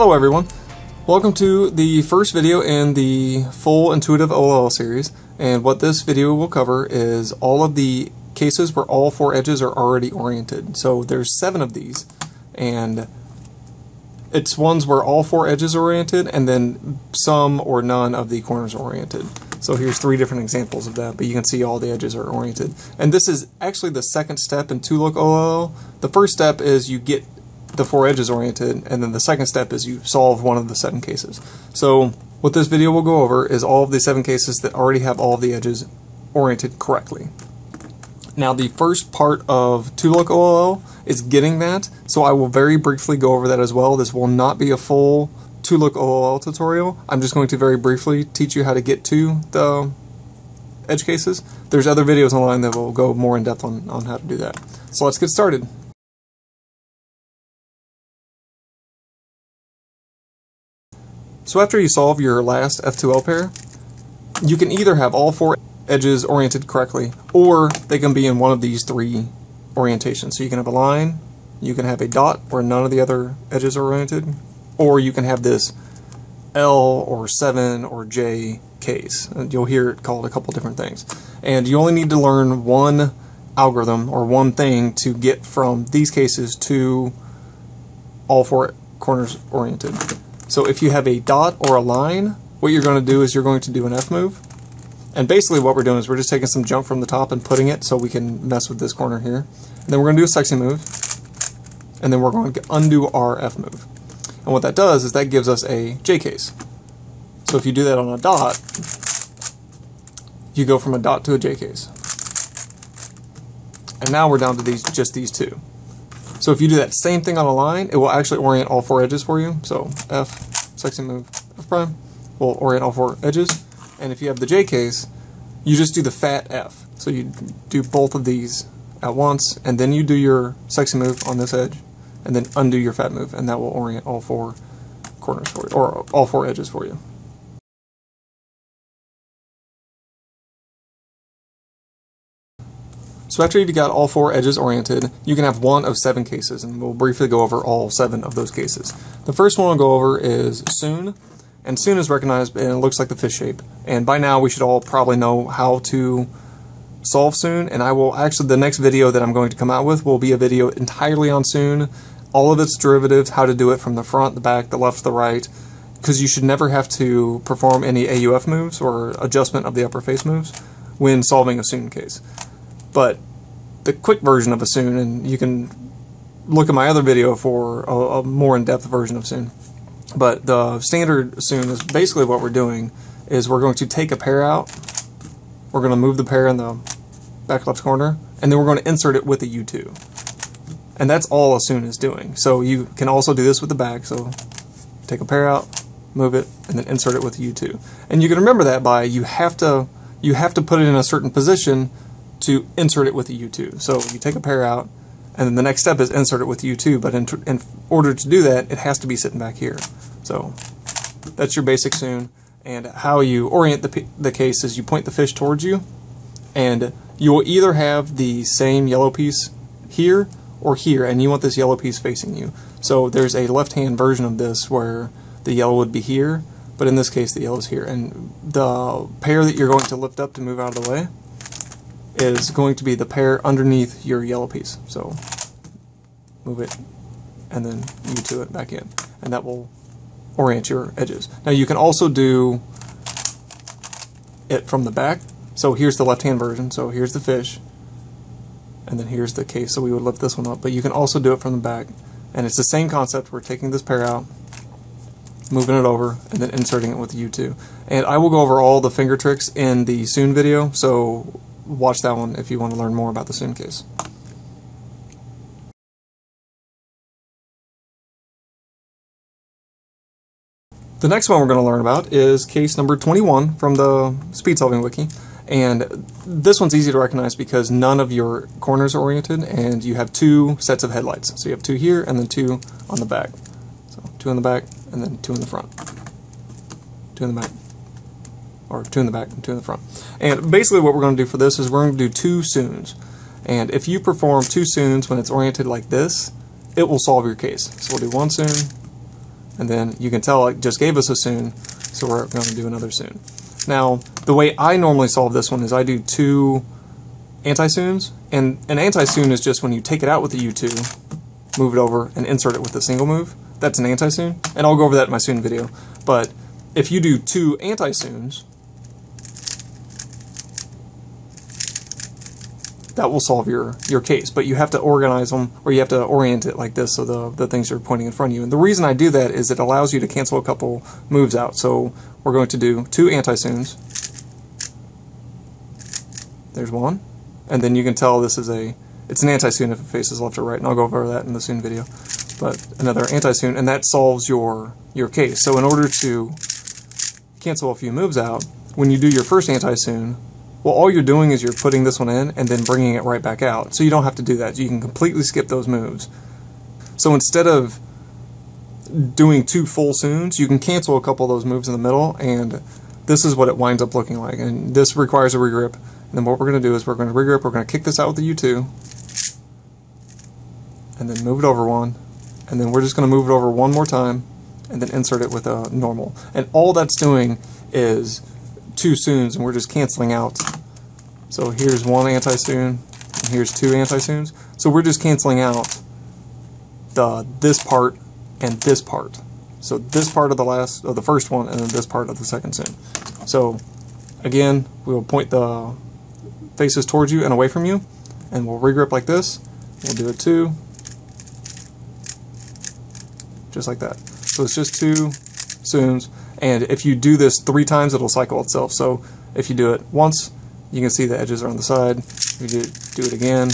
Hello everyone, welcome to the first video in the full intuitive OLL series, and what this video will cover is all of the cases where all four edges are already oriented. So there's 7 of these, and it's ones where all 4 edges are oriented and then some or none of the corners are oriented. So here's 3 different examples of that, but you can see all the edges are oriented. And this is actually the second step in two-look OLL. The first step is you get the 4 edges oriented, and then the second step is you solve one of the 7 cases. So what this video will go over is all of the 7 cases that already have all of the edges oriented correctly. Now the first part of two-look OLL is getting that, so I will very briefly go over that as well. This will not be a full two-look OLL tutorial. I'm just going to very briefly teach you how to get to the edge cases. There's other videos online that will go more in depth on how to do that. So let's get started. So after you solve your last F2L pair, you can either have all 4 edges oriented correctly, or they can be in one of these 3 orientations. So you can have a line, you can have a dot where none of the other edges are oriented, or you can have this L or 7 or J case. And you'll hear it called a couple different things. And you only need to learn one algorithm or one thing to get from these cases to all 4 corners oriented. So if you have a dot or a line, what you're going to do is you're going to do an F move. And basically what we're doing is we're just taking some jump from the top and putting it so we can mess with this corner here. And then we're going to do a section move. And then we're going to undo our F move. And what that does is that gives us a J case. So if you do that on a dot, you go from a dot to a J case. And now we're down to just these 2. So if you do that same thing on a line, it will actually orient all 4 edges for you. So F, section move, F prime, will orient all 4 edges. And if you have the J case, you just do the fat F. So you do both of these at once, and then you do your section move on this edge, and then undo your fat move, and that will orient all 4 corners for you, or all 4 edges for you. So after you've got all 4 edges oriented, you can have one of 7 cases, and we'll briefly go over all 7 of those cases. The first one we'll go over is Sune, and Sune is recognized, and it looks like the fish shape. And by now we should all probably know how to solve Sune, and I will actually, the next video that I'm going to come out with will be a video entirely on Sune, all of its derivatives, how to do it from the front, the back, the left, the right, because you should never have to perform any AUF moves or adjustment of the upper face moves when solving a Sune case. But the quick version of a Sune, and you can look at my other video for a more in-depth version of Sune, but the standard Sune is basically what we're doing is we're going to take a pair out, we're going to move the pair in the back left corner, and then we're going to insert it with a U2. And that's all a Sune is doing. So you can also do this with the back, so take a pair out, move it, and then insert it with a U2. And you can remember that by you have to put it in a certain position to insert it with a U2. So you take a pair out, and then the next step is insert it with U2, but in order to do that, it has to be sitting back here. So that's your basic Sune, and how you orient the case is you point the fish towards you, and you will either have the same yellow piece here or here, and you want this yellow piece facing you. So there's a left-hand version of this where the yellow would be here, but in this case the yellow is here, and the pair that you're going to lift up to move out of the way is going to be the pair underneath your yellow piece. So move it and then U2 it back in, and that will orient your edges. Now you can also do it from the back. So here's the left-hand version, so here's the fish, and then here's the case, so we would lift this one up, but you can also do it from the back, and it's the same concept. We're taking this pair out, moving it over, and then inserting it with U2. And I will go over all the finger tricks in the Sune video, so watch that one if you want to learn more about the Sune case. The next one we're going to learn about is case number 21 from the Speed Solving Wiki. And this one's easy to recognize because none of your corners are oriented, and you have 2 sets of headlights. So you have 2 here and then 2 on the back. So 2 in the back and then 2 in the front. 2 in the back. Or 2 in the back and 2 in the front. And basically what we're going to do for this is we're going to do 2 Sunes. And if you perform 2 Sunes when it's oriented like this, it will solve your case. So we'll do 1 Sune, And then you can tell it just gave us a Sune, so we're going to do another Sune. Now, the way I normally solve this one is I do two anti-Sunes, and an anti-Sune is just when you take it out with the U2, move it over, and insert it with a single move. That's an anti-Sune, and I'll go over that in my Sune video. But if you do two anti-Sunes, that will solve your case, but you have to organize them, or you have to orient it like this so the things are pointing in front of you. And the reason I do that is it allows you to cancel a couple moves out. So we're going to do two anti-Sunes. There's one. And then you can tell this is an anti-Sune if it faces left or right, and I'll go over that in the Sune video. But another anti-Sune, and that solves your case. So in order to cancel a few moves out, when you do your first anti-Sune, well, all you're doing is you're putting this one in and then bringing it right back out. So you don't have to do that. You can completely skip those moves. So instead of doing two full Sunes, you can cancel a couple of those moves in the middle, and this is what it winds up looking like. And this requires a regrip. And then what we're going to do is we're going to regrip, we're going to kick this out with the U2, and then move it over one, and then we're just going to move it over one more time, and then insert it with a normal. And all that's doing is two Sunes, and we're just canceling out. So here's one anti-Sune, and here's two anti-Sunes. So we're just canceling out this part and this part. So this part of the first one, and then this part of the second Sune. So again, we will point the faces towards you and away from you, and we'll regrip like this. We'll do a two, just like that. So it's just two Sunes. And if you do this three times, it'll cycle itself. So if you do it once, you can see the edges are on the side. If you do it again,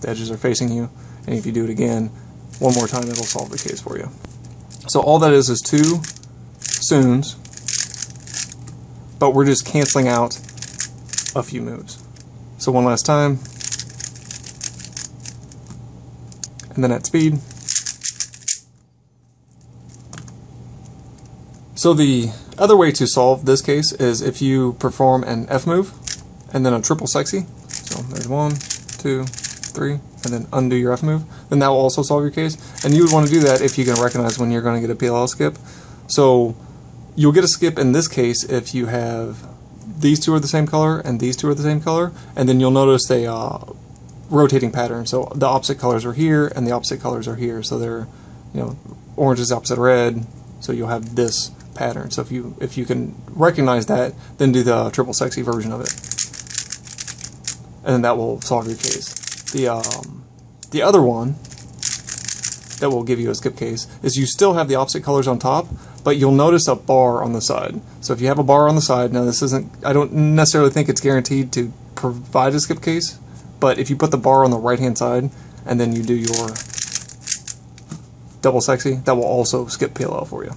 the edges are facing you. And if you do it again, one more time, it'll solve the case for you. So all that is two Sunes, but we're just canceling out a few moves. So one last time. And then at speed. So the other way to solve this case is if you perform an F move and then a triple sexy. So there's one, two, three, and then undo your F move. Then that will also solve your case. And you would want to do that if you can recognize when you're going to get a PLL skip. So you'll get a skip in this case if you have these two are the same color and these two are the same color. And then you'll notice a rotating pattern. So the opposite colors are here and the opposite colors are here. So they're, you know, orange is opposite red. So you'll have this pattern. So if you can recognize that, then do the triple sexy version of it, and then that will solve your case. The other one that will give you a skip case is you still have the opposite colors on top, but you'll notice a bar on the side. So if you have a bar on the side, now this isn't, I don't necessarily think it's guaranteed to provide a skip case, but if you put the bar on the right hand side and then you do your double sexy, that will also skip PLL for you.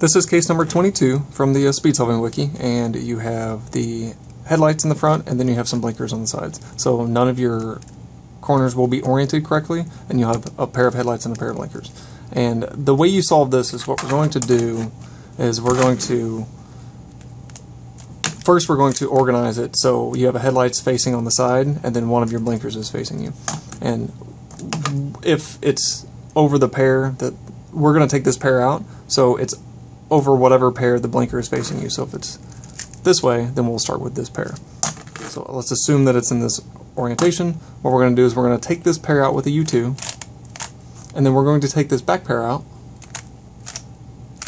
This is case number 22 from the Speed Solving Wiki, and you have the headlights in the front, and then you have some blinkers on the sides. So none of your corners will be oriented correctly, and you'll have a pair of headlights and a pair of blinkers. And the way you solve this is what we're going to do is we're going to, first we're going to organize it so you have a headlights facing on the side, and then one of your blinkers is facing you. And if it's over the pair, that we're going to take this pair out, so it's over whatever pair the blinker is facing you. So if it's this way, then we'll start with this pair. So let's assume that it's in this orientation. What we're going to do is we're going to take this pair out with a U2, and then we're going to take this back pair out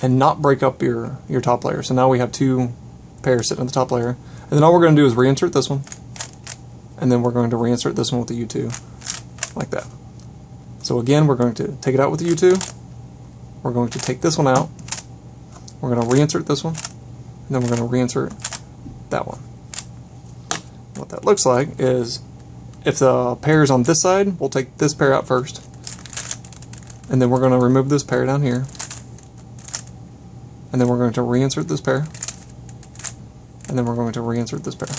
and not break up your top layer. So now we have two pairs sitting on the top layer. And then all we're going to do is reinsert this one, and then we're going to reinsert this one with the U2, like that. So again, we're going to take it out with the U2, we're going to take this one out, we're going to reinsert this one, and then we're going to reinsert that one. What that looks like is if the pair is on this side, we'll take this pair out first, and then we're going to remove this pair down here, and then we're going to reinsert this pair, and then we're going to reinsert this pair.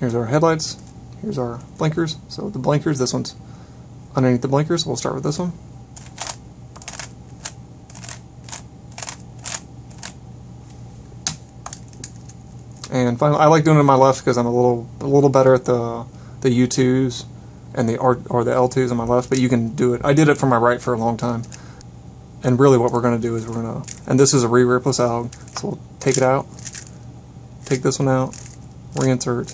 Here's our headlights, here's our blinkers. So the blinkers, this one's underneath the blinkers, we'll start with this one. And finally, I like doing it on my left because I'm a little better at the U2s and the R or the L2s on my left. But you can do it. I did it from my right for a long time. And really, what we're going to do is we're going to, and this is a re-rear plus alg, so we'll take it out, take this one out, reinsert,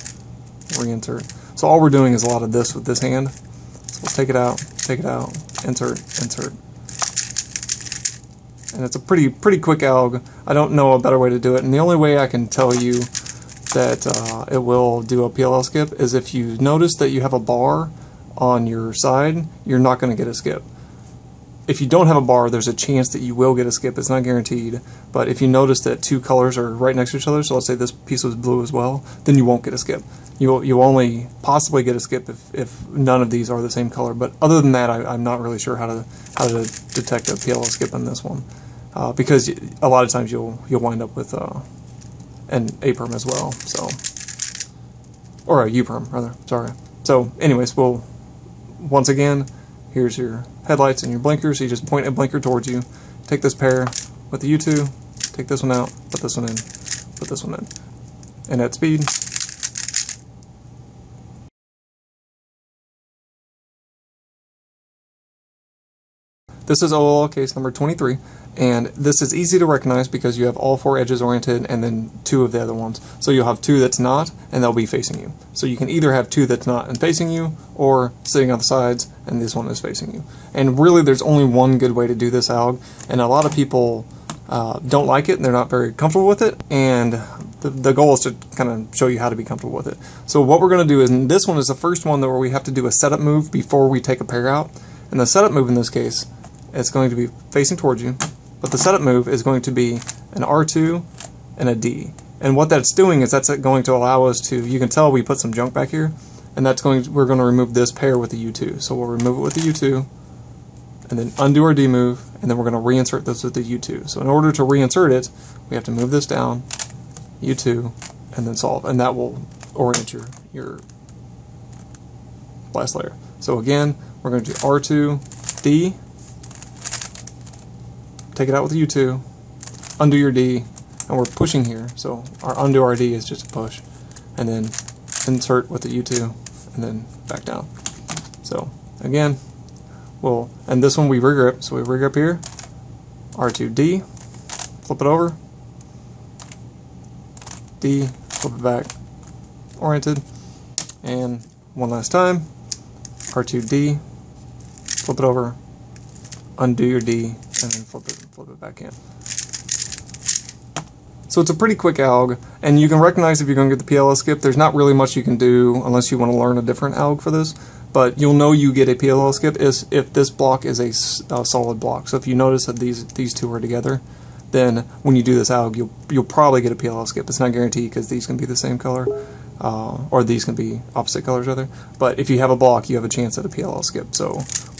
reinsert. So all we're doing is a lot of this with this hand. So we'll take it out, insert, insert. And it's a pretty quick alg. I don't know a better way to do it. And the only way I can tell you that it will do a PLL skip is if you notice that you have a bar on your side, you're not going to get a skip. If you don't have a bar, there's a chance that you will get a skip. It's not guaranteed. But if you notice that two colors are right next to each other, so let's say this piece was blue as well, then you won't get a skip. You'll only possibly get a skip if none of these are the same color. But other than that, I'm not really sure how to detect a PLL skip in this one. Because a lot of times you'll wind up with an A-perm as well, so, or a U-perm rather. Sorry. So, anyways, we'll once again, here's your headlights and your blinkers. So you just point a blinker towards you. Take this pair with the U2. Take this one out. Put this one in. Put this one in. And at speed. This is OLL case number 23, and this is easy to recognize because you have all four edges oriented and then two of the other ones. So you'll have two that's not, and they'll be facing you. So you can either have two that's not and facing you, or sitting on the sides and this one is facing you. And really there's only one good way to do this alg, and a lot of people don't like it and they're not very comfortable with it, and the goal is to kind of show you how to be comfortable with it. So what we're going to do is, and this one is the first one where we have to do a setup move before we take a pair out, and the setup move in this case, it's going to be facing towards you, but the setup move is going to be an R2 and a D. And what that's doing is that's going to allow us to, you can tell we put some junk back here, and that's going to, we're going to remove this pair with the U2. So we'll remove it with the U2, and then undo our D move, and then we're going to reinsert this with the U2. So in order to reinsert it, we have to move this down, U2, and then solve, and that will orient your last layer. So again, we're going to do R2, D, take it out with the U2, undo your D, and we're pushing here, so our undo our D is just a push, and then insert with the U2, and then back down. So again, we'll, and this one we regrip, so we regrip here, R2 D, flip it over, D, flip it back, oriented, and one last time, R2 D, flip it over, undo your D, and then flip it back in. So it's a pretty quick alg, and you can recognize if you're going to get the PLL skip. There's not really much you can do unless you want to learn a different alg for this, but you'll know you get a PLL skip is if this block is a solid block. So if you notice that these two are together, then when you do this alg, you'll probably get a PLL skip. It's not guaranteed because these can be the same color, or these can be opposite colors rather. But if you have a block, you have a chance at a PLL skip. So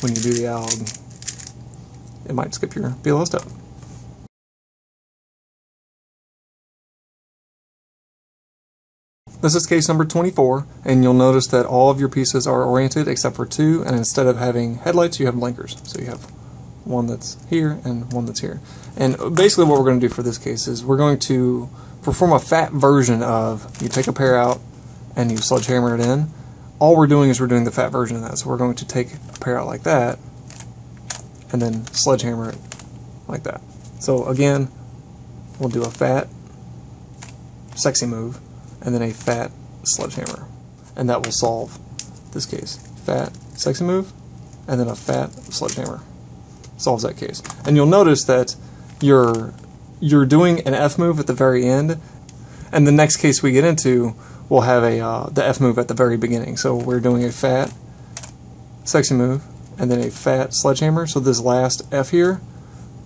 when you do the alg, it might skip your PLL step. This is case number 24, and you'll notice that all of your pieces are oriented except for two, and instead of having headlights, you have blinkers. So you have one that's here and one that's here. And basically what we're going to do for this case is we're going to perform a fat version of, you take a pair out and you sledgehammer it in. All we're doing is we're doing the fat version of that. So we're going to take a pair out like that, and then sledgehammer it like that. So again, we'll do a fat sexy move, and then a fat sledgehammer, and that will solve this case. Fat sexy move, and then a fat sledgehammer solves that case. And you'll notice that you're doing an F move at the very end, and the next case we get into will have a the F move at the very beginning. So we're doing a fat sexy move, and then a fat sledgehammer, so this last F here.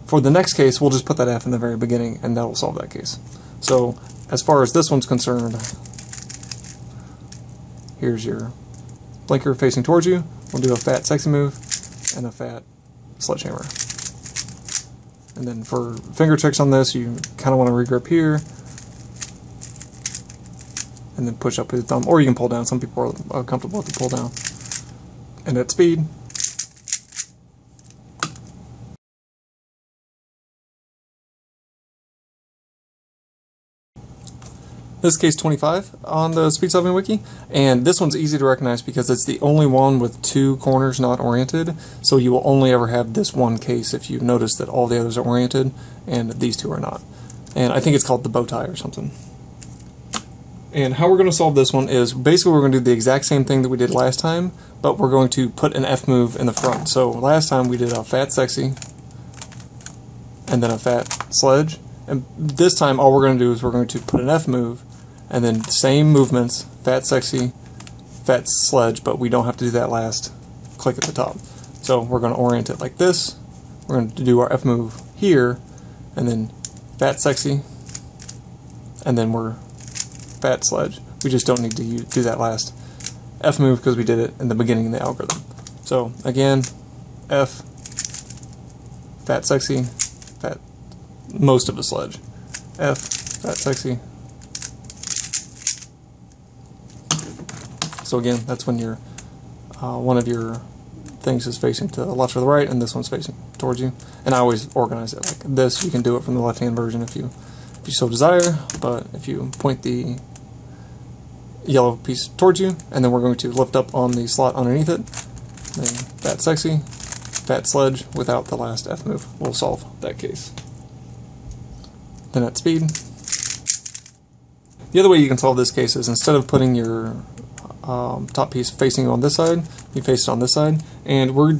For the next case, we'll just put that F in the very beginning, and that'll solve that case. So, as far as this one's concerned, here's your blinker facing towards you. We'll do a fat sexy move, and a fat sledgehammer. And then for finger tricks on this, you kind of want to regrip here, and then push up with your thumb, or you can pull down. Some people are comfortable with the pull down. And at speed. This case 25 on the Speed Solving Wiki, and this one's easy to recognize because it's the only one with two corners not oriented, so you will only ever have this one case if you notice that all the others are oriented and these two are not. And I think it's called the bow tie or something. And how we're going to solve this one is basically we're going to do the exact same thing that we did last time, but we're going to put an F move in the front. So last time we did a fat sexy and then a fat sledge, and this time all we're going to do is we're going to put an F move and then same movements, fat sexy, fat sledge, but we don't have to do that last click at the top. So we're going to orient it like this, we're going to do our F move here, and then fat sexy, and then we're fat sledge. We just don't need to do that last F move because we did it in the beginning of the algorithm. So again, F, fat sexy, fat, most of the sledge, F, fat sexy. So again, that's when your one of your things is facing to the left or the right, and this one's facing towards you. And I always organize it like this. You can do it from the left-hand version if you so desire, but if you point the yellow piece towards you, and then we're going to lift up on the slot underneath it, then fat sexy, fat sledge without the last F move. We'll solve that case. Then at speed. The other way you can solve this case is instead of putting your top piece facing on this side, you face it on this side, and we're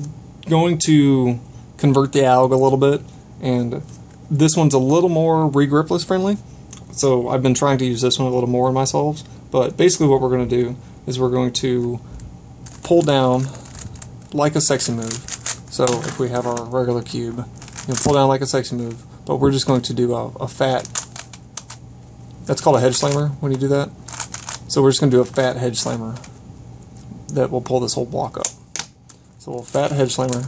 going to convert the alg a little bit, and this one's a little more regripless friendly, so I've been trying to use this one a little more in my solves, but basically what we're going to do is we're going to pull down like a sexy move. So if we have our regular cube, you know, pull down like a sexy move, but we're just going to do a fat, that's called a hedge slammer when you do that. So we're just going to do a fat hedge slammer that will pull this whole block up. So we'll fat hedge slammer,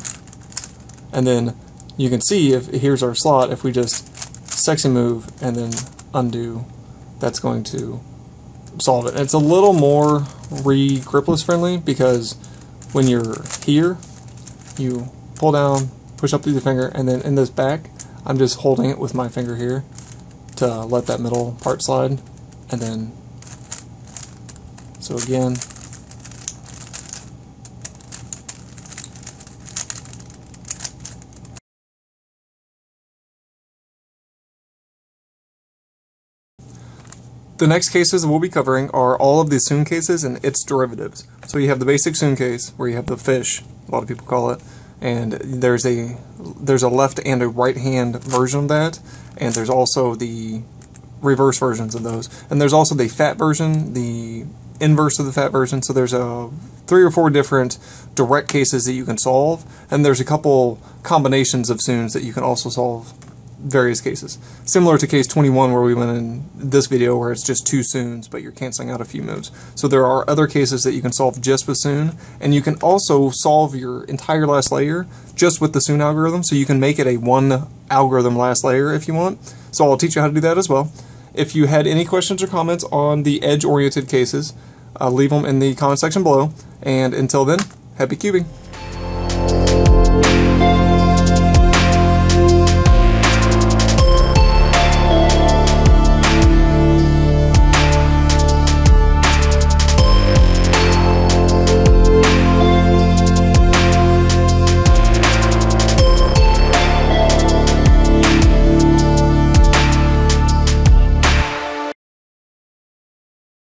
and then you can see if here's our slot, if we just sexy move and then undo, that's going to solve it. And it's a little more re-gripless friendly because when you're here, you pull down, push up through the finger, and then in this back, I'm just holding it with my finger here to let that middle part slide, and then so again, the next cases we'll be covering are all of the Sune cases and its derivatives. So you have the basic Sune case where you have the fish, a lot of people call it, and there's a left and a right hand version of that, and there's also the reverse versions of those, and there's also the fat version, the inverse of the fat version. So there's three or four different direct cases that you can solve, and there's a couple combinations of Sunes that you can also solve various cases. Similar to case 21 where we went in this video where it's just two Sunes but you're canceling out a few moves. So there are other cases that you can solve just with Sune, and you can also solve your entire last layer just with the Sune algorithm, so you can make it a one algorithm last layer if you want. So I'll teach you how to do that as well. If you had any questions or comments on the edge-oriented cases, leave them in the comment section below, and until then, happy cubing!